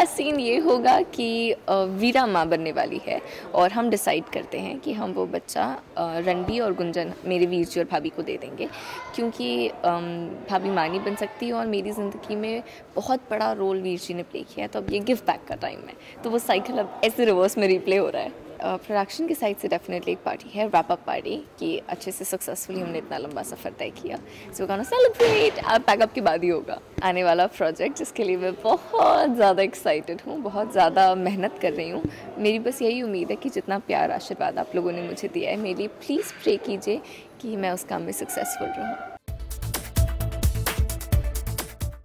Last scene ये होगा कि वीरा माँ बनने वाली है और हम डिसाइड करते हैं कि हम वो बच्चा रणबीर और गुंजन, मेरे वीर जी और भाभी को दे देंगे, क्योंकि भाभी माँ नहीं बन सकती और मेरी ज़िंदगी में बहुत बड़ा रोल वीर जी ने प्ले किया है, तो अब ये गिव बैक का टाइम है, तो वो साइकिल अब ऐसे रिवर्स में रिप्ले हो रहा है। प्रोडक्शन की साइड से डेफिनेटली एक पार्टी है, रैप अप पार्टी, कि अच्छे से सक्सेसफुली हमने इतना लंबा सफ़र तय किया, सो गाना सेलिब्रेट आप पैकअप के बाद ही होगा। आने वाला प्रोजेक्ट जिसके लिए मैं बहुत ज़्यादा एक्साइटेड हूँ, बहुत ज़्यादा मेहनत कर रही हूँ। मेरी बस यही उम्मीद है कि जितना प्यार आशीर्वाद आप लोगों ने मुझे दिया है मेरे लिए, प्लीज़ प्रे कीजिए कि मैं उस काम में सक्सेसफुल रहूँ।